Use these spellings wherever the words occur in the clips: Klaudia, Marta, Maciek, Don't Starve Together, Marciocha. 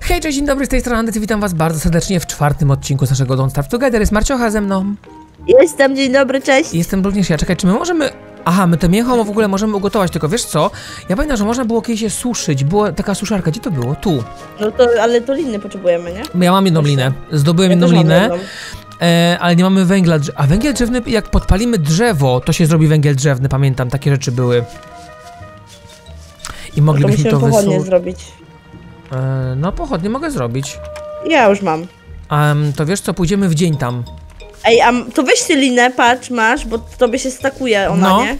Hej, cześć, dzień dobry, z tej strony Andrzej, witam was bardzo serdecznie w czwartym odcinku z naszego Don't Starve Together. Jest Marciocha ze mną. Jestem, dzień dobry, cześć. Jestem również ja. Czekaj, czy my możemy... Aha, my to mięcho w ogóle możemy ugotować, tylko wiesz co? Ja pamiętam, że można było kiedyś je suszyć. Była taka suszarka, gdzie to było? Tu. No to, ale to liny potrzebujemy, nie? Ja mam jedną linę. Zdobyłem jedną linę. Ale nie mamy węgla drzewnego. A węgiel drzewny, jak podpalimy drzewo, to się zrobi węgiel drzewny, pamiętam, takie rzeczy były. I moglibyśmy to zrobić. No, pochodnie mogę zrobić. Ja już mam. To wiesz co, pójdziemy w dzień tam. Ej, to weź ty linę, patrz, masz, bo tobie się stakuje ona, no. Nie?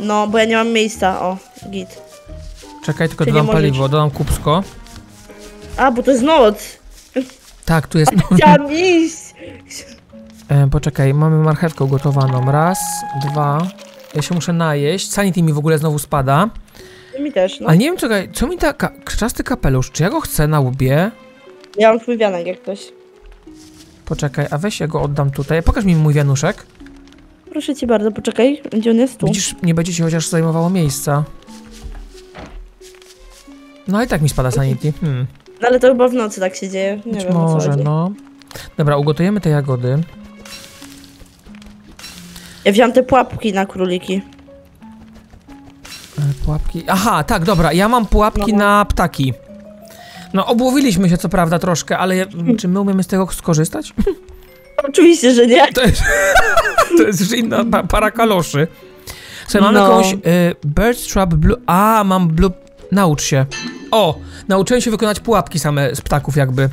No, bo ja nie mam miejsca, o, git. Czekaj, tylko dodam paliwo, dodam kubsko. A, bo to jest noc. Tak, tu jest noc. Chciałam iść. Poczekaj, mamy marchewkę ugotowaną, raz, dwa, ja się muszę najeść, sanity mi w ogóle znowu spada. Mi też, no. Ale nie wiem, czekaj, co mi ta krzczasty kapelusz, czy ja go chcę na łbie? Ja mam twój wianek jak ktoś. Poczekaj, a weź ja go oddam tutaj. Pokaż mi mój wianuszek. Proszę cię bardzo, poczekaj, gdzie on jest tu. Widzisz, nie będzie ci chociaż zajmowało miejsca. No i tak mi spada sanity. No ale to chyba w nocy tak się dzieje. Nie wiem, może, no. Dobra, ugotujemy te jagody. Ja wziąłem te pułapki na króliki. Pułapki... Aha, tak, dobra, ja mam pułapki na ptaki. No, obłowiliśmy się co prawda troszkę, ale czy my umiemy z tego skorzystać? Oczywiście, że nie. To jest już inna para kaloszy. Słuchaj, mam jakąś bird trap blue... A, mam blue... Naucz się. O, nauczyłem się wykonać pułapki same z ptaków jakby.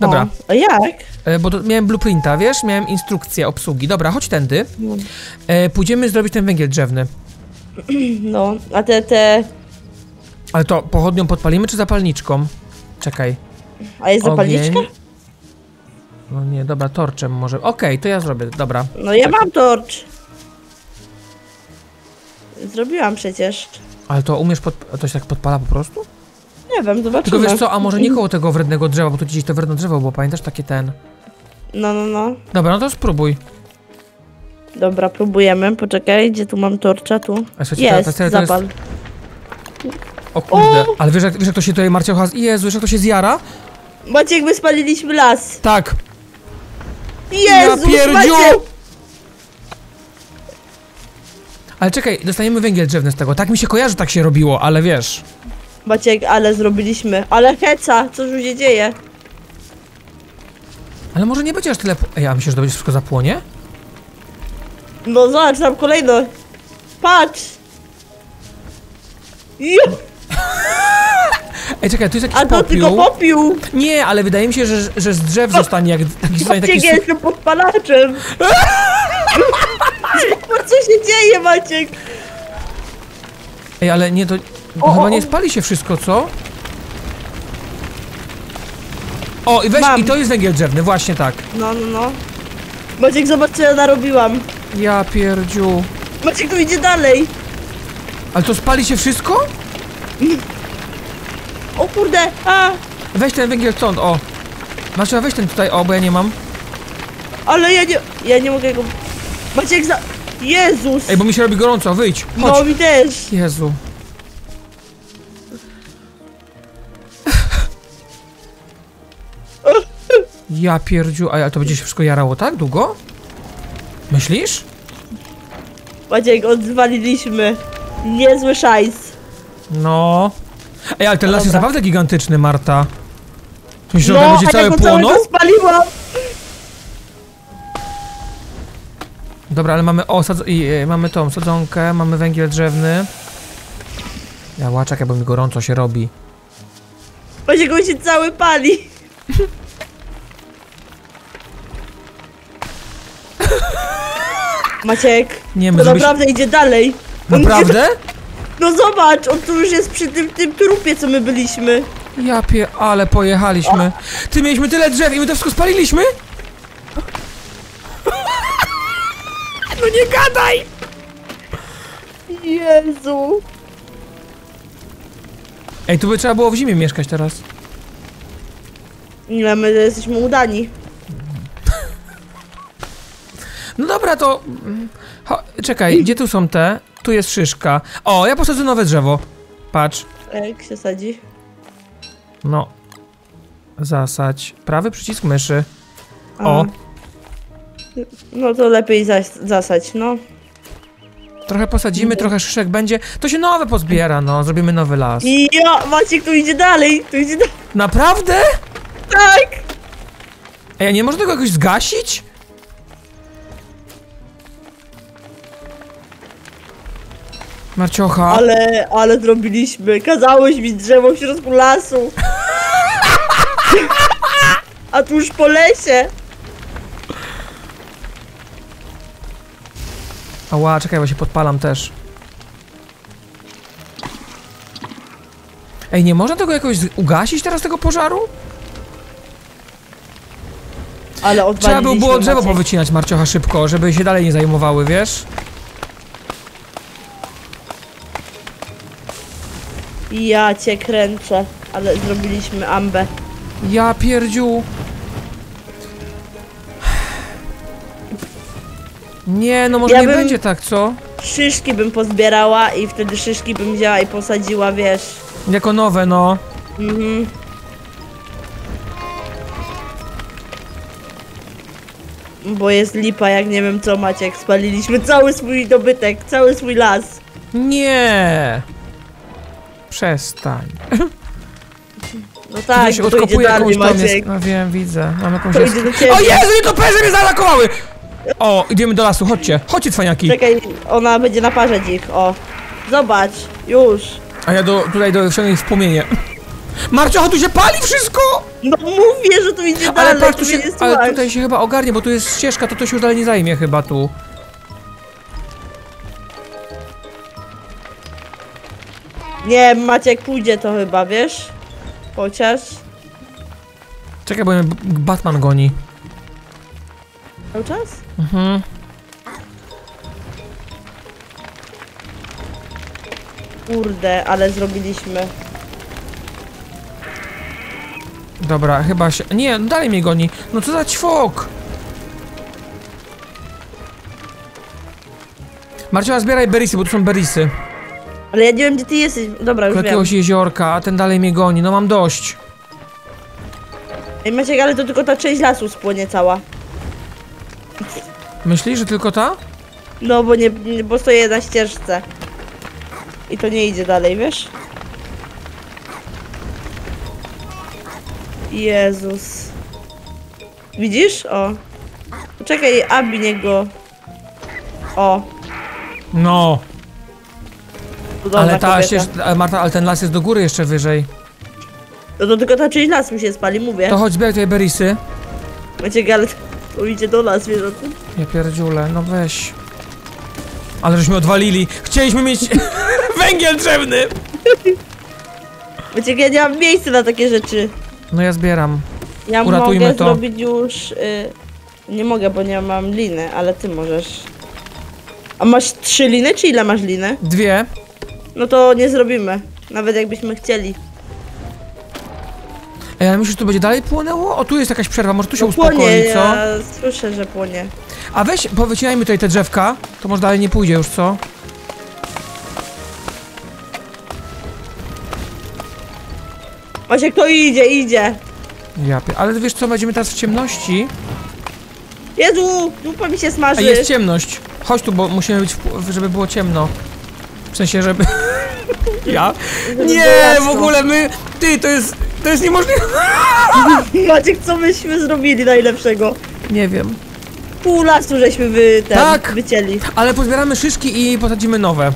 Dobra. A jak? Bo to miałem blueprinta, wiesz? Miałem instrukcję obsługi. Dobra, chodź tędy. Pójdziemy zrobić ten węgiel drzewny. No, a te... Ale to pochodnią podpalimy, czy zapalniczką? Czekaj. A jest zapalniczka? No nie, dobra, torczem może. Okej, to ja zrobię, dobra. No ja mam torcz. Zrobiłam przecież. Ale to umiesz to się tak podpala po prostu? Nie wiem, zobaczymy. Tylko wiesz co, a może nie koło tego wrednego drzewa, bo tu gdzieś to wredne drzewo, bo pamiętasz takie ten... No. Dobra, no to spróbuj. Dobra, próbujemy, poczekaj, gdzie tu mam torcza, tu? Jest, zapal. O kurde, ale wiesz jak to się tutaj Marciocha... Jezu, wiesz jak to się zjara? Maciek, my spaliliśmy las. Tak. Jezu, Maciek! Ale czekaj, dostaniemy węgiel drzewny z tego. Tak mi się kojarzy, tak się robiło, ale wiesz. Maciek, ale zrobiliśmy. Ale heca, co tu się dzieje? Ale może nie będzie aż tyle... Ej, a myślisz, że to będzie wszystko zapłonie? No zobacz, tam kolejno. Patrz! Ej, czekaj, tu jest jakiś popiół. A to tylko popiół! Nie, ale wydaje mi się, że z drzew zostanie jak... Maciek, ja jestem podpalaczem! Co się dzieje, Maciek? Ej, ale nie, to... Chyba nie spali się wszystko, co? O, i weź, i to jest węgiel drzewny, właśnie tak. No. Maciek, zobacz, co ja narobiłam. Ja pierdziu. Maciek, to idzie dalej. Ale to spali się wszystko? O kurde, a! Weź ten węgiel stąd, o! Maciek, weź ten tutaj, o, bo ja nie mam. Ale ja nie mogę go... Maciek za... Jezus! Ej, bo mi się robi gorąco, wyjdź, chodź. No, mi też. Jezu. Ja pierdziu, a to będzie się wszystko jarało tak długo? Myślisz? Maciek, odwaliliśmy. Niezły szajs. No. Ej, ale ten las jest naprawdę gigantyczny, Marta. Myślisz, że będzie całe płoną? Dobra, ale mamy mamy tą sadzonkę, mamy węgiel drzewny. Ja łaczek, bo mi gorąco się robi. Maciek, on się cały pali. Maciek, nie, to naprawdę idzie dalej. Naprawdę? No zobacz, on tu już jest przy tym trupie, co my byliśmy. Ale pojechaliśmy. Ty, mieliśmy tyle drzew i my to wszystko spaliliśmy? No nie gadaj! Jezu. Ej, tu by trzeba było w zimie mieszkać teraz. Nie, my jesteśmy udani. No dobra, to... Czekaj, gdzie tu są te? Tu jest szyszka. O, ja posadzę nowe drzewo. Patrz. Jak się sadzi? No. Zasadź. Prawy przycisk myszy. O. No to lepiej zasać, no. Trochę posadzimy, trochę szyszek będzie. To się nowe pozbiera, no. Zrobimy nowy las. Ja, Maciek, tu idzie dalej. Naprawdę? Tak. Ej, a nie można go jakoś zgasić? Marciocha. Ale zrobiliśmy. Kazałeś mi drzewo w środku lasu. A tu już po lesie. Ała, czekaj, bo się podpalam też. Ej, nie można tego jakoś ugasić teraz, tego pożaru? Ale trzeba by było drzewo powycinać, Marciocha, szybko, żeby się dalej nie zajmowały, wiesz? Ja cię kręcę, ale zrobiliśmy ambę. Ja pierdziu. Nie, no może ja nie będzie tak, co? Szyszki bym pozbierała i wtedy szyszki bym wzięła i posadziła, wiesz. Jako nowe, no. Mhm. Bo jest lipa, jak nie wiem co, Maciek. Spaliliśmy cały swój dobytek, cały swój las. Nie. Przestań. No tak, to idzie dalej, Maciek. No wiem, widzę. Mam jakąś... To idzie do ciebie. O Jezu, nietoperze mnie zaatakowały! O, idziemy do lasu, chodźcie. Chodźcie, cwaniaki. Czekaj, ona będzie naparzać ich, o. Zobacz, już. A ja tutaj wsiągnę ich w płomienie. Marciocha, tu się pali wszystko! No mówię, że tu idzie dalej, ale, patrz, ale tutaj się chyba ogarnie, bo tu jest ścieżka, to się już dalej nie zajmie chyba tu. Nie, Maciek, pójdzie to chyba, wiesz? Chociaż... Czekaj, bo Batman goni. Cały czas? Mhm. Kurde, ale zrobiliśmy. Dobra, chyba się... Nie, no dalej mnie goni. No co za ćwok! Marciocha, zbieraj berisy, bo tu są berisy. Ale ja nie wiem, gdzie ty jesteś. Dobra, już jakiegoś jeziorka, a ten dalej mnie goni. No mam dość. Ej, Maciek, ale to tylko ta część lasu spłonie cała. Myślisz, że tylko ta? No, bo nie, bo stoję na ścieżce. I to nie idzie dalej, wiesz? Jezus. Widzisz? O. Czekaj, abinie go. O. No. Ale ta ścieżka, Marta, ale ten las jest do góry jeszcze wyżej. No to tylko ta część lasu mi się spali, mówię. To chodź, bieraj tutaj berisy. Macie galet. To idzie do nas, wiesz o tym? Ja pierdziule, no weź. Ale żeśmy odwalili. Chcieliśmy mieć węgiel drzewny. Wiecie, ja nie mam miejsca na takie rzeczy. No ja zbieram. Ja uratujmy mogę to. Zrobić już... nie mogę, bo nie mam liny, ale ty możesz. A masz 3 liny, czy ile masz liny? 2. No to nie zrobimy. Nawet jakbyśmy chcieli. Ej, ale myślisz, że to będzie dalej płonęło? O, tu jest jakaś przerwa, może tu się uspokoi, płonie, co? Ja słyszę, że płonie. A weź, powycinajmy tutaj te drzewka, to może dalej nie pójdzie już, co? Właśnie kto idzie. Ja, ale wiesz co, będziemy teraz w ciemności. Jezu, dupa mi się smaży. Ej, jest ciemność. Chodź tu, bo musimy być, żeby było ciemno. W sensie, żeby... Ja? Nie, w ogóle my... Ty, to jest niemożliwe! Maciek, co myśmy zrobili najlepszego? Nie wiem. Pół lasu żeśmy wycięli. Ale pozbieramy szyszki i posadzimy nowe.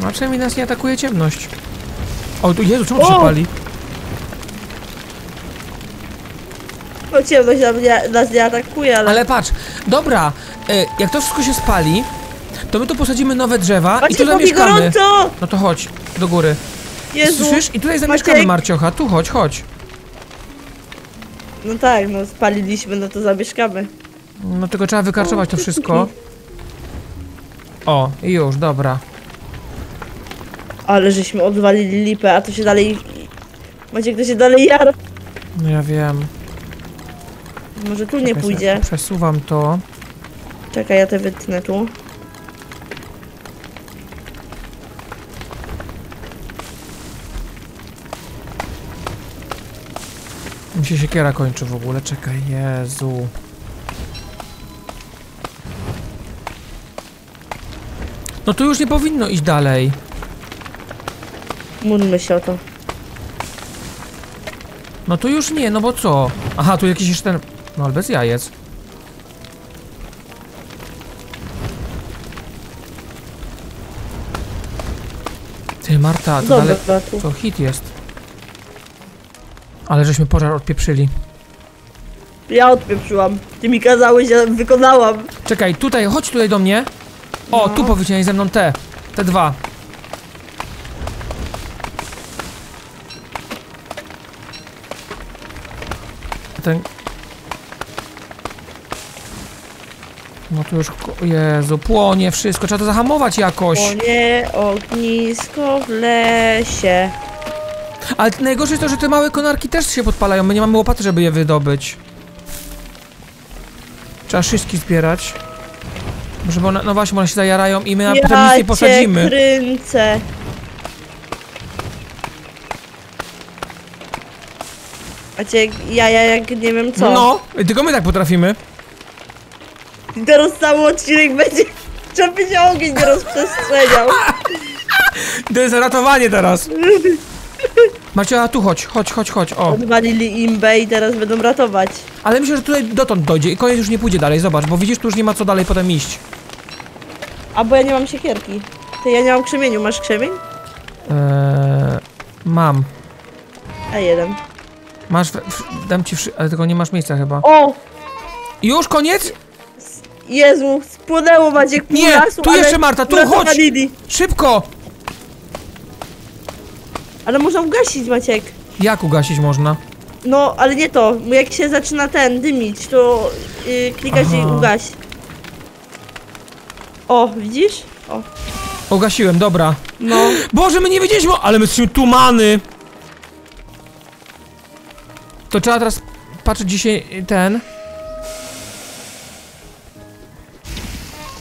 No przynajmniej nas nie atakuje ciemność. O, tu Jezu, czemu się pali? No ciemność nas nie atakuje, ale... Ale patrz, dobra, jak to wszystko się spali, to my tu posadzimy nowe drzewa. Maciek, i tu zamieszkamy. No to chodź, do góry. Jezu. Słyszysz? I tutaj zamieszkamy, Maciek. Marciocha, tu chodź. No tak, no spaliliśmy, no to zamieszkamy. No tylko trzeba wykarczować to wszystko. O, i już, dobra. Ale żeśmy odwalili lipę, a to się dalej... Maciek, to się dalej jara. No ja wiem. Może tu nie pójdzie. Przesuwam to. Czekaj, ja te wytnę tu. Mi się siekiera kończy w ogóle, czekaj, Jezu. No to już nie powinno iść dalej. Módlmy się o to. No to już nie, no bo co? Aha, tu jakiś jeszcze ten... No ale bez jajec. Ty, Marta, to dalej... To hit jest. Ale żeśmy pożar odpieprzyli. Ja odpieprzyłam. Ty mi kazałeś, ja wykonałam. Czekaj, tutaj, chodź tutaj do mnie. O, no. Tu powycinaj ze mną te. Te dwa. Ten... No tu już, Jezu, płonie wszystko, trzeba to zahamować jakoś. Płonie ognisko w lesie. Ale najgorsze jest to, że te małe konarki też się podpalają, my nie mamy łopaty, żeby je wydobyć. Trzeba szyszki zbierać. Żeby one, no właśnie, one się zajarają i my ja potem nic nie posadzimy. Ja cię kręcę. A cię jaja jak nie wiem co. No, tylko my tak potrafimy. I teraz cały odcinek będzie, żeby się ogień nie rozprzestrzeniał. To jest ratowanie teraz. Marciocha, tu chodź, chodź, o. Odwalili imbę i teraz będą ratować. Ale myślę, że tutaj dotąd dojdzie i koniec już nie pójdzie dalej, zobacz, bo widzisz, tu już nie ma co dalej potem iść. A bo ja nie mam siekierki. Ty, ja nie mam krzemieniu, masz krzemień? Mam. A jeden. Masz, dam ci, ale tylko nie masz miejsca chyba. O! Już koniec? Jezu, spłonęło Maciek pół nie, lasu, tu jeszcze Marta, tu chodź! Szybko! Ale można ugasić, Maciek. Jak ugasić można? No, ale nie to, jak się zaczyna ten dymić, to klikasz i ugaś. O, widzisz? O. Ugasiłem, dobra. No. Boże, my nie wiedzieliśmy, ale my jesteśmy tumany! To trzeba teraz patrzeć dzisiaj ten...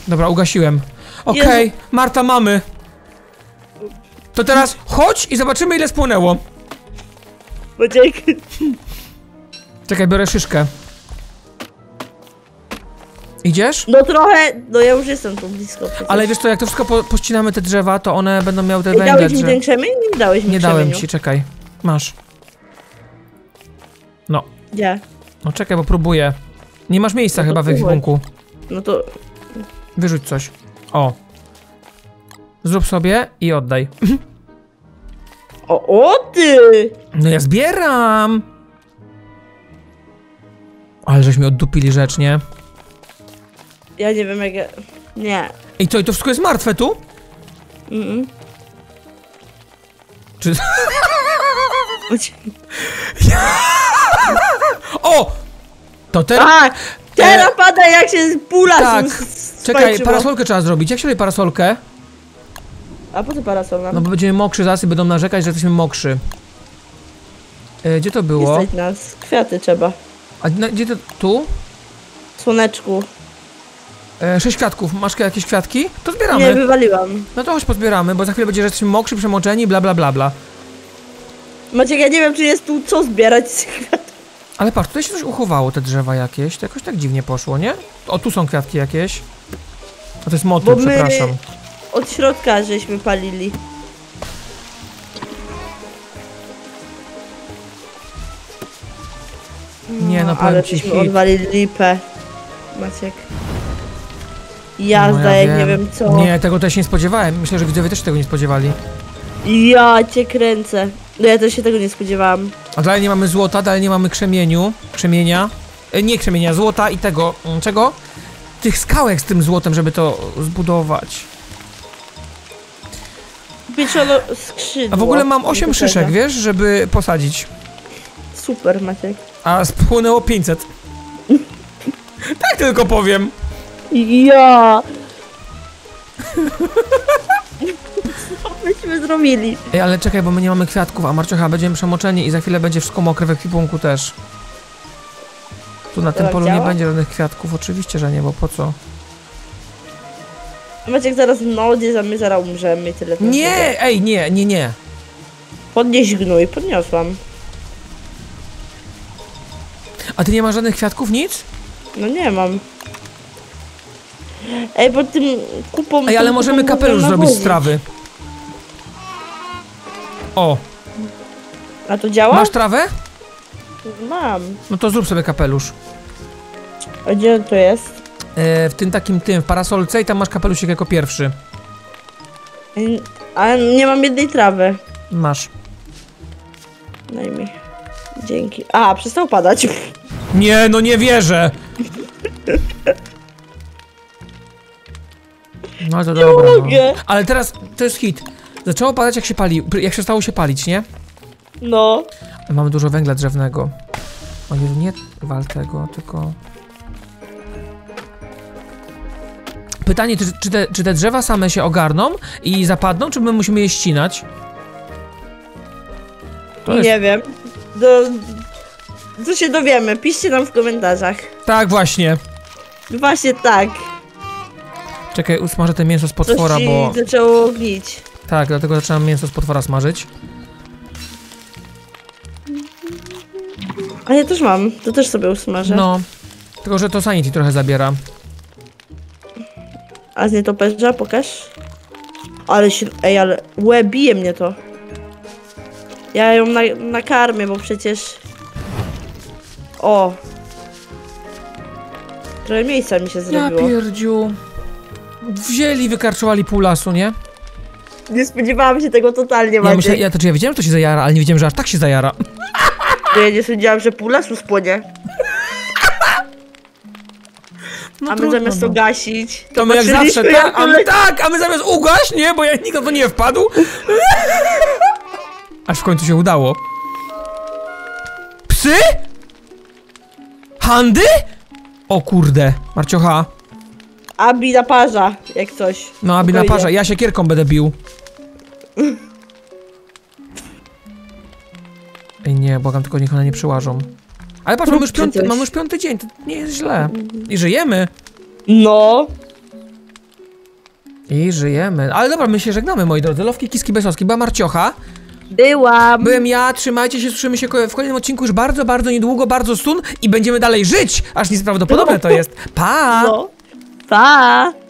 Dobra, ugasiłem. Okej, Marta, mamy. To teraz chodź i zobaczymy, ile spłonęło. Maciek. Czekaj, biorę szyszkę. Idziesz? No trochę, no ja już jestem tu blisko. Przecież. Ale wiesz co, jak to wszystko pościnamy te drzewa, to one będą miały te węgle. Dałeś mi ten krzemień? Nie dałeś mi. Nie dałem ci, czekaj. Masz. No. Gdzie? No czekaj, bo próbuję. Nie masz miejsca no chyba w ekwipunku. No to... Wyrzuć coś. O. Zrób sobie i oddaj. O ty! No ja zbieram! Ale żeśmy oddupili rzecz, nie? Ja nie wiem jak ja... Nie. I co, i to wszystko jest martwe tu? Czy... O! To teraz... Tak! Teraz pada jak się pula. Tak. Czekaj, parasolkę trzeba zrobić. Jak się robi parasolkę? A po co parasol nam? No bo będziemy mokrzy zaraz i będą narzekać, że jesteśmy mokrzy. Gdzie to było? Pisać nas. Kwiaty trzeba. A gdzie to? Tu? Słoneczku. 6 kwiatków. Masz jakieś kwiatki? To zbieramy. Nie, wywaliłam. No to chodź pozbieramy, bo za chwilę będzie, że jesteśmy mokrzy, przemoczeni, bla bla bla bla. Maciek, ja nie wiem, czy jest tu co zbierać z kwiatów. Ale patrz, tutaj się coś uchowało, te drzewa jakieś. To jakoś tak dziwnie poszło, nie? O, tu są kwiatki jakieś. A to jest motyl, przepraszam. Od środka żeśmy palili. No, nie no, ale żeśmy odwalili lipę, Maciek. Jazda, no, ja jak nie wiem co. Nie, tego też nie spodziewałem. Myślę, że widzowie też się tego nie spodziewali. Ja cię kręcę. No ja też się tego nie spodziewałam. A dalej nie mamy złota, dalej nie mamy krzemieniu. Krzemienia. Nie krzemienia, złota i tego. Czego? Tych skałek z tym złotem, żeby to zbudować. Pieczono skrzydło. A w ogóle mam 8 szyszek, wiesz, żeby posadzić. Super, Maciek. A spłynęło 500. Tak tylko powiem. Ja. Co myśmy zrobili? Ej, ale czekaj, bo my nie mamy kwiatków, a Marciocha będziemy przemoczeni i za chwilę będzie wszystko mokre w ekwipunku też. Tu na tym polu nie będzie żadnych kwiatków, oczywiście, że nie, bo po co? Maciek, zaraz w nodzie, my zaraz umrzemy i tyle. Nie, ej, nie. Podnieś gnój, podniosłam. A ty nie masz żadnych kwiatków, nic? No nie mam. Ej, bo tym kupą... Ej, ale możemy kapelusz zrobić z trawy. O. A to działa? Masz trawę? Mam. No to zrób sobie kapelusz. A gdzie to jest? W tym takim, w parasolce i tam masz kapelusik jako pierwszy. A nie mam jednej trawy. Masz. Daj mi. Dzięki. A, przestał padać. Nie, no nie wierzę. No to nie dobra. Mogę. No. Ale teraz to jest hit. Zaczęło padać jak się pali, jak przestało się palić, nie? No. Mamy dużo węgla drzewnego. O Jezu, nie wal tego, tylko... Pytanie, czy te drzewa same się ogarną i zapadną, czy my musimy je ścinać? To jest... Nie wiem. Co się dowiemy? Piszcie nam w komentarzach. Tak, właśnie. Właśnie tak. Czekaj, usmażę to mięso z potwora, bo... zaczęło gnić. Tak, dlatego zaczęłam mięso z potwora smażyć. A ja też mam, to też sobie usmażę. No, tylko że to sanity trochę zabiera. A z nietoperza pokaż. Ale się... Ej, ale... Łe, bije mnie to. Ja ją nakarmię, bo przecież... O! Trochę miejsca mi się zrobiło. Ja pierdziu. Wzięli, wykarczowali pół lasu, nie? Nie spodziewałam się tego totalnie, Maciek. Ja widziałem, że to się zajara, ale nie wiedziałem, że aż tak się zajara. Ja nie sądziłam, że pół lasu spłonie. No a my trudno, zamiast to gasić... To my jak zawsze, a my zamiast ugaś, nie? Bo ja nikt na to nie wpadł. Aż w końcu się udało. Psy? Handy? O kurde, Marciocha. Abi naparza, jak coś. No, Abi naparza, ja siekierką będę bił. Ej, nie, błagam, tylko niech one nie przyłażą. Ale patrz, mamy już piąty dzień, to nie jest źle. I żyjemy. No. I żyjemy. Ale dobra, my się żegnamy, moi drodzy. Lowki, kiski, besowski. Była Marciocha. Byłam. Byłem ja, trzymajcie się, słyszymy się w kolejnym odcinku już bardzo, bardzo niedługo, bardzo soon. I będziemy dalej żyć, aż nieprawdopodobne to jest. Pa! No. Pa!